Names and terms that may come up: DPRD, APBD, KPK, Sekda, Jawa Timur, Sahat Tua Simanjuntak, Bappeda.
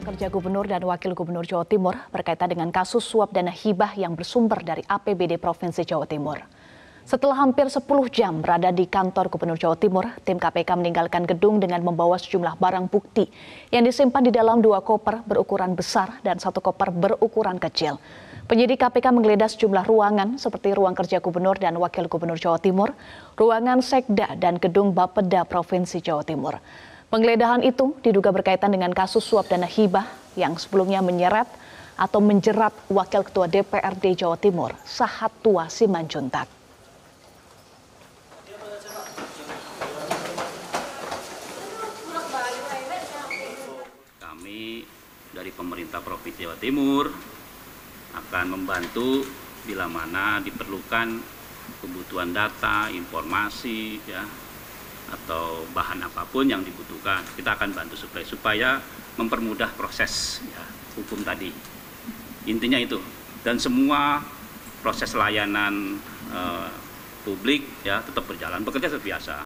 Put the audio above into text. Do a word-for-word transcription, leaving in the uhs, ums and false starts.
Kerja Gubernur dan Wakil Gubernur Jawa Timur berkaitan dengan kasus suap dana hibah yang bersumber dari A P B D Provinsi Jawa Timur. Setelah hampir sepuluh jam berada di kantor Gubernur Jawa Timur, tim K P K meninggalkan gedung dengan membawa sejumlah barang bukti yang disimpan di dalam dua koper berukuran besar dan satu koper berukuran kecil. Penyidik K P K menggeledah sejumlah ruangan seperti ruang kerja Gubernur dan Wakil Gubernur Jawa Timur, ruangan Sekda, dan gedung Bappeda Provinsi Jawa Timur. Penggeledahan itu diduga berkaitan dengan kasus suap dana hibah yang sebelumnya menyeret atau menjerat Wakil Ketua D P R D Jawa Timur, Sahat Tua Simanjuntak. Kami dari pemerintah Provinsi Jawa Timur akan membantu bila mana diperlukan kebutuhan data, informasi, ya, atau bahan apapun yang dibutuhkan. Kita akan bantu supply supaya mempermudah proses, ya, hukum tadi. Intinya itu. Dan semua proses layanan eh, publik, ya, tetap berjalan, bekerja seperti biasa.